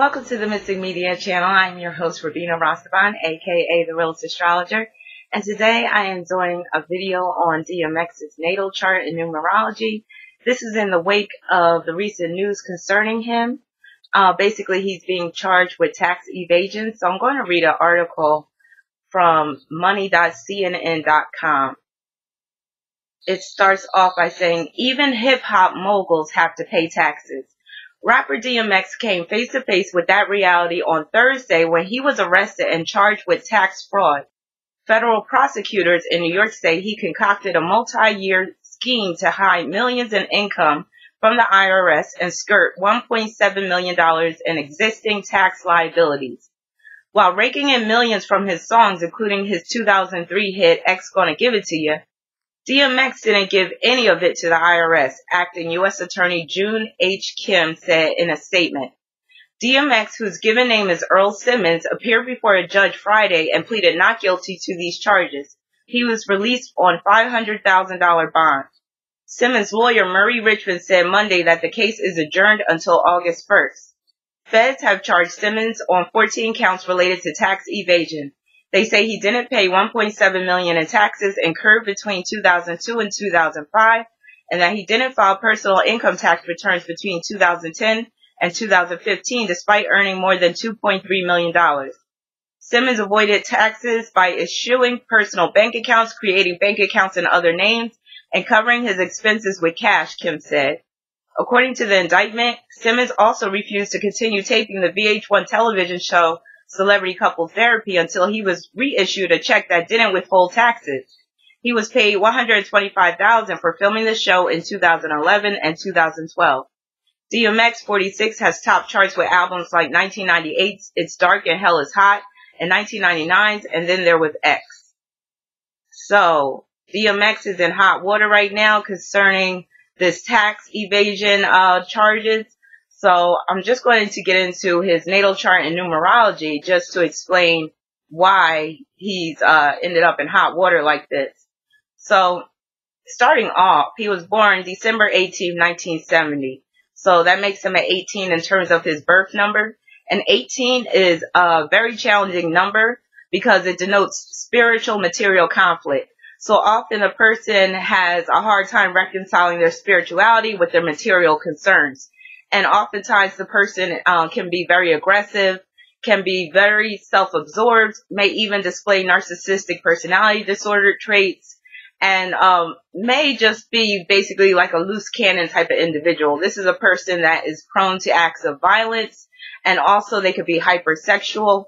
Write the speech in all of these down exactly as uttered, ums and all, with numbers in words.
Welcome to the Mystic Media Channel. I'm your host, Rabina Rastaban, aka the Realist Astrologer, and today I am doing a video on D M X's natal chart and numerology. This is in the wake of the recent news concerning him. Uh, basically, he's being charged with tax evasion, so I'm going to read an article from money dot C N N dot com. It starts off by saying, even hip-hop moguls have to pay taxes. Rapper D M X came face-to-face with that reality on Thursday when he was arrested and charged with tax fraud. Federal prosecutors in New York State, he concocted a multi-year scheme to hide millions in income from the I R S and skirt one point seven million dollars in existing tax liabilities. While raking in millions from his songs, including his two thousand three hit, X Gonna Give It To You, D M X didn't give any of it to the I R S, acting U S Attorney June H. Kim said in a statement. D M X, whose given name is Earl Simmons, appeared before a judge Friday and pleaded not guilty to these charges. He was released on five hundred thousand dollar bond. Simmons' lawyer Murray Richmond said Monday that the case is adjourned until August first. Feds have charged Simmons on fourteen counts related to tax evasion. They say he didn't pay one point seven million dollars in taxes incurred between two thousand two and two thousand five, and that he didn't file personal income tax returns between two thousand ten and two thousand fifteen despite earning more than two point three million dollars. Simmons avoided taxes by eschewing personal bank accounts, creating bank accounts in other names, and covering his expenses with cash, Kim said. According to the indictment, Simmons also refused to continue taping the V H one television show Celebrity Couple Therapy until he was reissued a check that didn't withhold taxes. He was paid one hundred twenty-five thousand dollars for filming the show in two thousand eleven and two thousand twelve. D M X, forty-six, has topped charts with albums like nineteen ninety-eight's It's Dark and Hell Is Hot and nineteen ninety-nine's And Then There Was X. So D M X is in hot water right now concerning this tax evasion uh, charges. So I'm just going to get into his natal chart and numerology just to explain why he's uh, ended up in hot water like this. So starting off, he was born December eighteenth, nineteen seventy. So that makes him at eighteen in terms of his birth number. And eighteen is a very challenging number because it denotes spiritual material conflict. So often a person has a hard time reconciling their spirituality with their material concerns. And oftentimes the person uh, can be very aggressive, can be very self-absorbed, may even display narcissistic personality disorder traits, and um, may just be basically like a loose cannon type of individual. This is a person that is prone to acts of violence, and also they could be hypersexual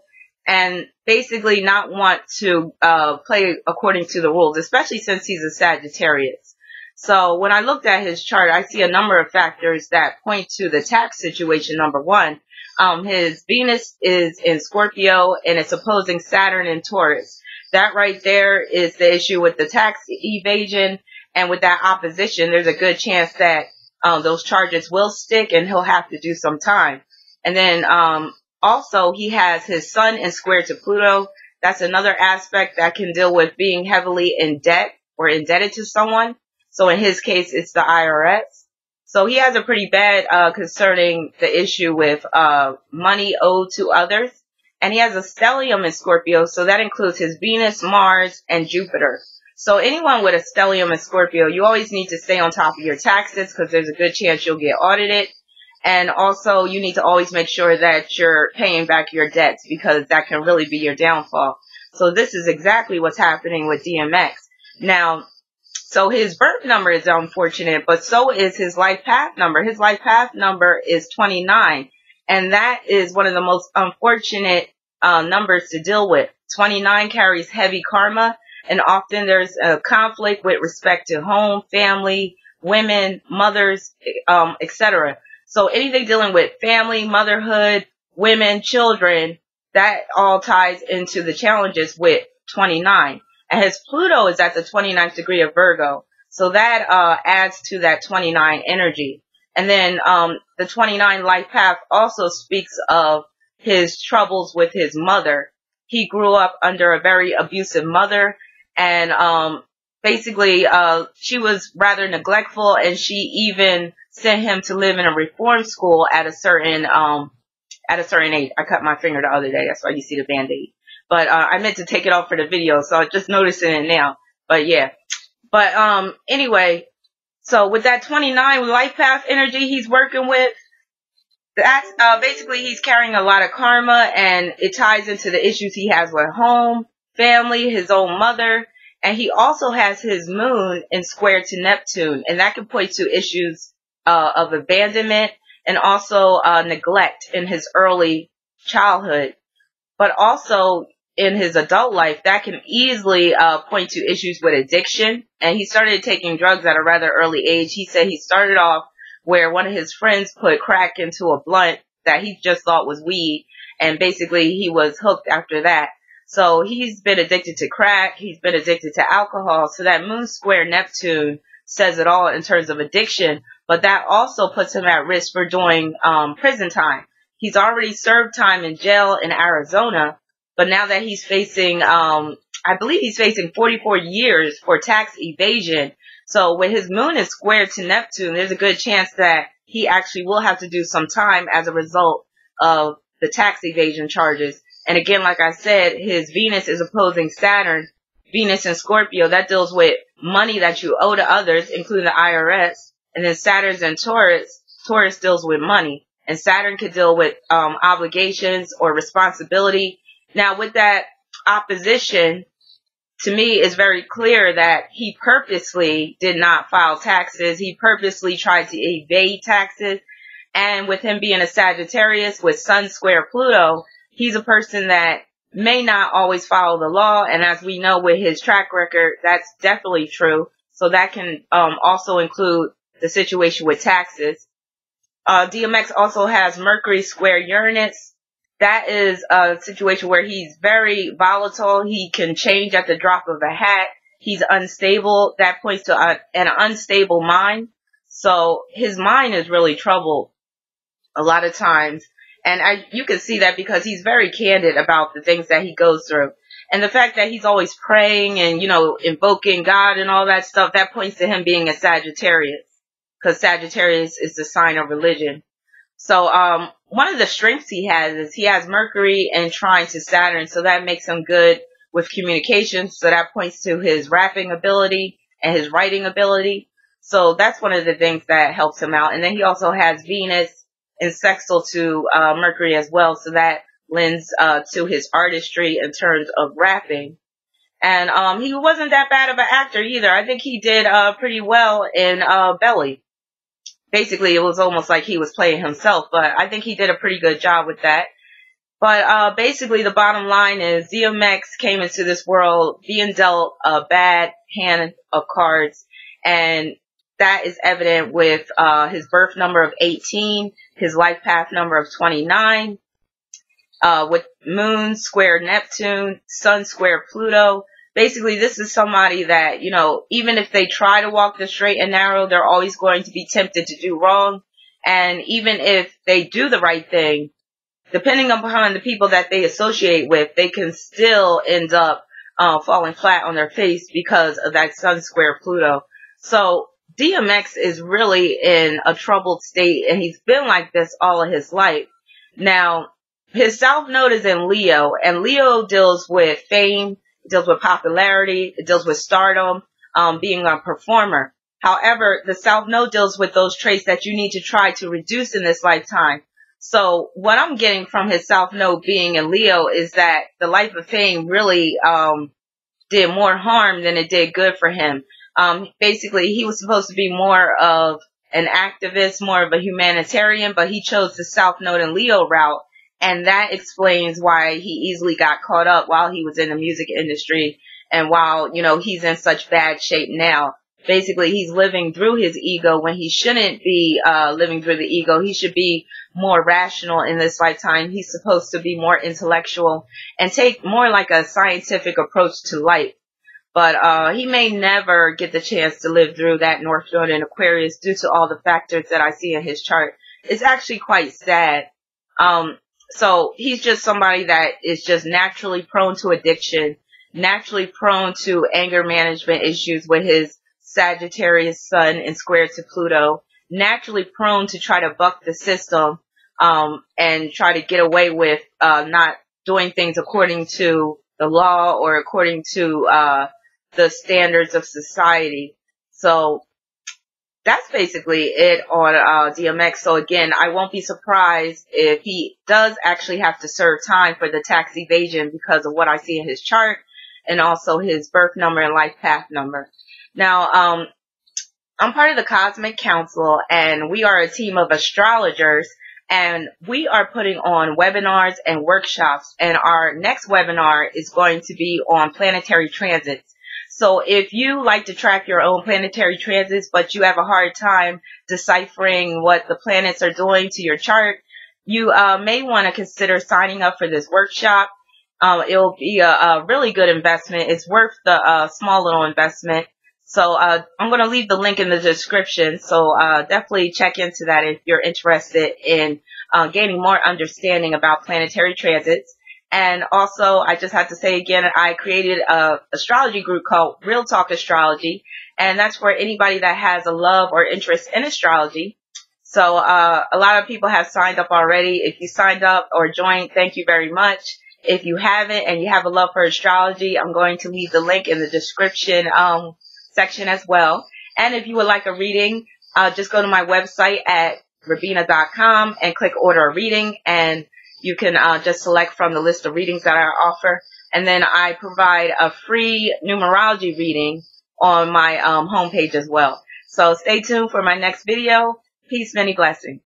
and basically not want to uh, play according to the rules, especially since he's a Sagittarius. So when I looked at his chart, I see a number of factors that point to the tax situation, number one. Um, his Venus is in Scorpio, and it's opposing Saturn in Taurus. That right there is the issue with the tax evasion, and with that opposition, there's a good chance that um, those charges will stick, and he'll have to do some time. And then um, also, he has his Sun in square to Pluto. That's another aspect that can deal with being heavily in debt or indebted to someone. So in his case, it's the I R S. So he has a pretty bad uh, concerning the issue with uh, money owed to others. And he has a stellium in Scorpio, so that includes his Venus, Mars, and Jupiter. So anyone with a stellium in Scorpio, you always need to stay on top of your taxes because there's a good chance you'll get audited. And also, you need to always make sure that you're paying back your debts because that can really be your downfall. So this is exactly what's happening with D M X. Now, so his birth number is unfortunate, but so is his life path number. His life path number is twenty-nine, and that is one of the most unfortunate uh, numbers to deal with. twenty-nine carries heavy karma, and often there's a conflict with respect to home, family, women, mothers, um, et cetera. So anything dealing with family, motherhood, women, children, that all ties into the challenges with twenty-nine. And his Pluto is at the twenty-ninth degree of Virgo. So that uh, adds to that twenty-nine energy. And then um, the twenty-nine life path also speaks of his troubles with his mother. He grew up under a very abusive mother. And um, basically, uh, she was rather neglectful. And she even sent him to live in a reform school at a certain um, at a certain age. I cut my finger the other day. That's why you see the Band-Aid. But uh, I meant to take it off for the video, so I'm just noticing it now. But, yeah. But um, anyway, so with that twenty-nine life path energy he's working with, that's uh, basically he's carrying a lot of karma, and it ties into the issues he has with home, family, his own mother. And he also has his moon in square to Neptune, and that can point to issues uh, of abandonment and also uh, neglect in his early childhood. But also in his adult life, that can easily uh, point to issues with addiction. And he started taking drugs at a rather early age. He said he started off where one of his friends put crack into a blunt that he just thought was weed, and basically he was hooked after that. So he's been addicted to crack, he's been addicted to alcohol, so that moon square Neptune says it all in terms of addiction, but that also puts him at risk for doing um, prison time. He's already served time in jail in Arizona, but now that he's facing, um, I believe he's facing forty-four years for tax evasion. So when his moon is squared to Neptune, there's a good chance that he actually will have to do some time as a result of the tax evasion charges. And again, like I said, his Venus is opposing Saturn. Venus in Scorpio, that deals with money that you owe to others, including the I R S. And then Saturn's in Taurus. Taurus deals with money. And Saturn could deal with um, obligations or responsibility. Now, with that opposition, to me, it's very clear that he purposely did not file taxes. He purposely tried to evade taxes. And with him being a Sagittarius with Sun square Pluto, he's a person that may not always follow the law. And as we know with his track record, that's definitely true. So that can um, also include the situation with taxes. Uh, D M X also has Mercury square Uranus. That is a situation where he's very volatile. He can change at the drop of a hat. He's unstable. That points to a, an unstable mind. So his mind is really troubled a lot of times. And I, you can see that because he's very candid about the things that he goes through. And the fact that he's always praying and, you know, invoking God and all that stuff, that points to him being a Sagittarius. Because Sagittarius is the sign of religion. So um, one of the strengths he has is he has Mercury and trine to Saturn. So that makes him good with communication. So that points to his rapping ability and his writing ability. So that's one of the things that helps him out. And then he also has Venus and sextile to uh, Mercury as well, so that lends uh, to his artistry in terms of rapping. And um, he wasn't that bad of an actor either. I think he did uh, pretty well in uh, Belly. Basically, it was almost like he was playing himself, but I think he did a pretty good job with that. But uh, basically, the bottom line is D M X came into this world being dealt a bad hand of cards, and that is evident with uh, his birth number of eighteen, his life path number of twenty-nine, uh, with moon square Neptune, sun square Pluto. Basically, this is somebody that, you know, even if they try to walk the straight and narrow, they're always going to be tempted to do wrong. And even if they do the right thing, depending upon the people that they associate with, they can still end up uh, falling flat on their face because of that sun square Pluto. So D M X is really in a troubled state, and he's been like this all of his life. Now, his south node is in Leo, and Leo deals with fame, it deals with popularity, it deals with stardom, um, being a performer. However, the south node deals with those traits that you need to try to reduce in this lifetime. So what I'm getting from his south node being in Leo is that the life of fame really um, did more harm than it did good for him. Um, basically, he was supposed to be more of an activist, more of a humanitarian, but he chose the South Node and Leo route, and that explains why he easily got caught up while he was in the music industry and while, you know, he's in such bad shape now. Basically, he's living through his ego when he shouldn't be uh, living through the ego. He should be more rational in this lifetime. He's supposed to be more intellectual and take more like a scientific approach to life. But uh, he may never get the chance to live through that North Node in Aquarius due to all the factors that I see in his chart. It's actually quite sad. Um, so he's just somebody that is just naturally prone to addiction, naturally prone to anger management issues with his Sagittarius sun and square to Pluto, naturally prone to try to buck the system. um, and try to get away with uh, not doing things according to the law or according to uh, the standards of society. So that's basically it on uh, D M X. So again, I won't be surprised if he does actually have to serve time for the tax evasion because of what I see in his chart and also his birth number and life path number. Now, um, I'm part of the Cosmic Council, and we are a team of astrologers, and we are putting on webinars and workshops, and our next webinar is going to be on planetary transits. So if you like to track your own planetary transits, but you have a hard time deciphering what the planets are doing to your chart, you uh, may want to consider signing up for this workshop. Uh, it'll be a, a really good investment. It's worth the uh, small little investment. So uh, I'm going to leave the link in the description. So uh, definitely check into that if you're interested in uh, gaining more understanding about planetary transits. And also, I just have to say again, I created an astrology group called Real Talk Astrology, and that's for anybody that has a love or interest in astrology. So uh, a lot of people have signed up already. If you signed up or joined, thank you very much. If you haven't and you have a love for astrology, I'm going to leave the link in the description um, section as well. And if you would like a reading, uh, just go to my website at rabina dot com and click order a reading, and you can uh, just select from the list of readings that I offer. And then I provide a free numerology reading on my um, homepage as well. So stay tuned for my next video. Peace, many blessings.